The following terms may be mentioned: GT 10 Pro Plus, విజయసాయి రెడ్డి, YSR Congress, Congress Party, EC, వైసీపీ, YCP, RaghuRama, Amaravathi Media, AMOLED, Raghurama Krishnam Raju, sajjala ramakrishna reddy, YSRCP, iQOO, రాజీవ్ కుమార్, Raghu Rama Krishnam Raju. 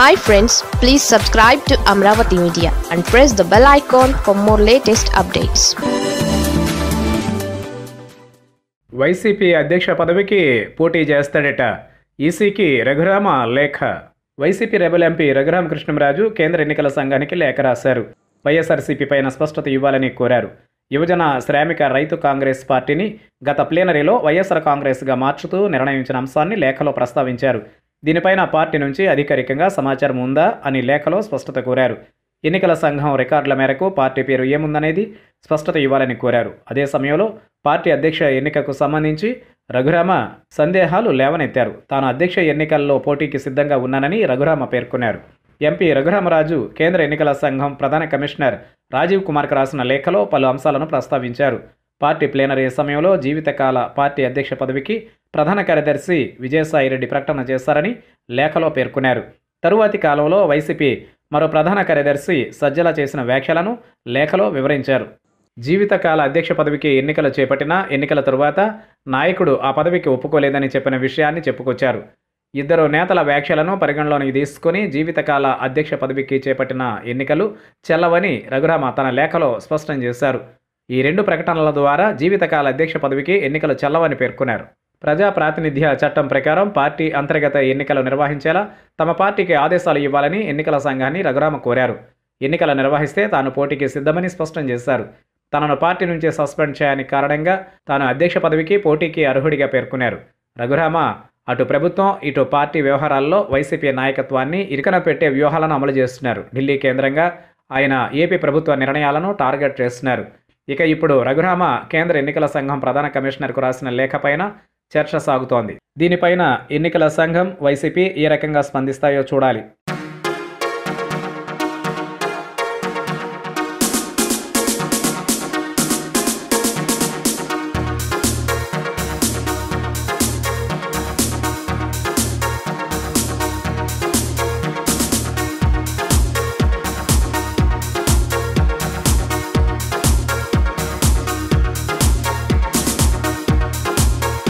Hi friends, please subscribe to Amaravathi Media and press the bell icon for more latest updates. YCP Adhyaksha Padaviki Poti Chestadata EC ki Raghurama Lekha. YCP Rebel MP Raghurama Krishnam Raju Kendra Ennikala Sanganiki Lekha Rasaru. YSRCP paina spashtata ivvalani koraru. Yuvajana Shramika Raitu Congress Party ni gata plenarilo YSR Congress ga marchutu nirnayinchina amshanni lekhalo prastavincharu. Dinipaina party nunchi adhikarikanga samacharam unda ani lekhalo spashtata koraru. Enikala sangham రికార్డుల మేరకు party పేరు ఏముందనేది స్పష్టత ఇవ్వాలని కోరారు. అదే సమయంలో party అధ్యక్ష ఎన్నికకు సంబంధించి రఘురామ సందేహాలు లేవనెత్తారు. తాను అధ్యక్ష ఎన్నికల్లో పోటీకి సిద్ధంగా ఉన్నానని రఘురామ పేర్కొన్నారు. ఎంపీ రఘురామరాజు కేంద్ర ఎన్నికల సంఘం ప్రధాన కమిషనర్ రాజీవ్ కుమార్కు రాసిన లేఖలో పలు అంశాలను ప్రస్తావించారు. పార్టీ ప్లీనరీ సమయంలో జీవితకాల పార్టీ అధ్యక్ష పదవికి ప్రధాన కార్యదర్శి విజయసాయి రెడ్డి ప్రకటన చేశారని లేఖలో పేర్కొన్నారు. తరువాతి కాలంలో వైసీపీ మరో ప్రధాన కార్యదర్శి సజ్జల చేసిన వ్యాఖ్యలను లేఖలో వివరించారు. జీవితకాల అధ్యక్ష పదవికి ఎన్నికలు చేపట్టినా ఎన్నికల తరువాత నాయకుడు ఆ పదవికి ఒప్పుకోలేదని చెప్పిన విషయాన్ని చెప్పుకొచ్చారు. ఇద్దరు నేతల వ్యాఖ్యలను పరిగణలోనికి తీసుకుని జీవితకాల అధ్యక్ష పదవికి చేపట్టిన ఎన్నికలు చెల్లవని రఘురామ తన లేఖలో స్పష్టం చేశారు. ఈ రెండు ప్రకటనల ద్వారా జీవితకాల అధ్యక్ష పదవికి ఎన్నికలు చెల్లవని పేర్కొన్నారు. ప్రజా ప్రాతినిధ్య చట్టం ప్రకారం పార్టీ అంతర్గత ఎన్నికలు నిర్వహించేలా తమ పార్టీకి ఆదేశాలు ఇవ్వాలని ఎన్నికల సంఘాన్ని రఘురామ కోరారు. ఎన్నికలు నిర్వహిస్తే తాను పోటీకి సిద్ధమని స్పష్టం చేశారు. తనను పార్టీ నుంచి సస్పెండ్ చేయడానికి కారణంగా తాను అధ్యక్ష పదవికి పోటీకి అర్హుడిగా పేర్కొన్నారు. రఘురామ అటు ప్రభుత్వం ఇటు పార్టీ వ్యవహారాల్లో వైసీపీ నాయకత్వాన్ని ఇరుకన పెట్టే వ్యూహాలను అమలు చేస్తున్నారు. ఢిల్లీ కేంద్రంగా ఆయన ఏపీ ప్రభుత్వ నిర్ణయాలను టార్గెట్ చేస్తున్నారు. ఇక ఇప్పుడు రఘురామ కేంద్ర ఎన్నికల సంఘం ప్రధాన కమిషనర్కు రాసిన లేఖపైన చర్చ సాగుతోంది. దీనిపైన ఎన్నికల సంఘం వైసీపీ ఏ రకంగా స్పందిస్తాయో చూడాలి.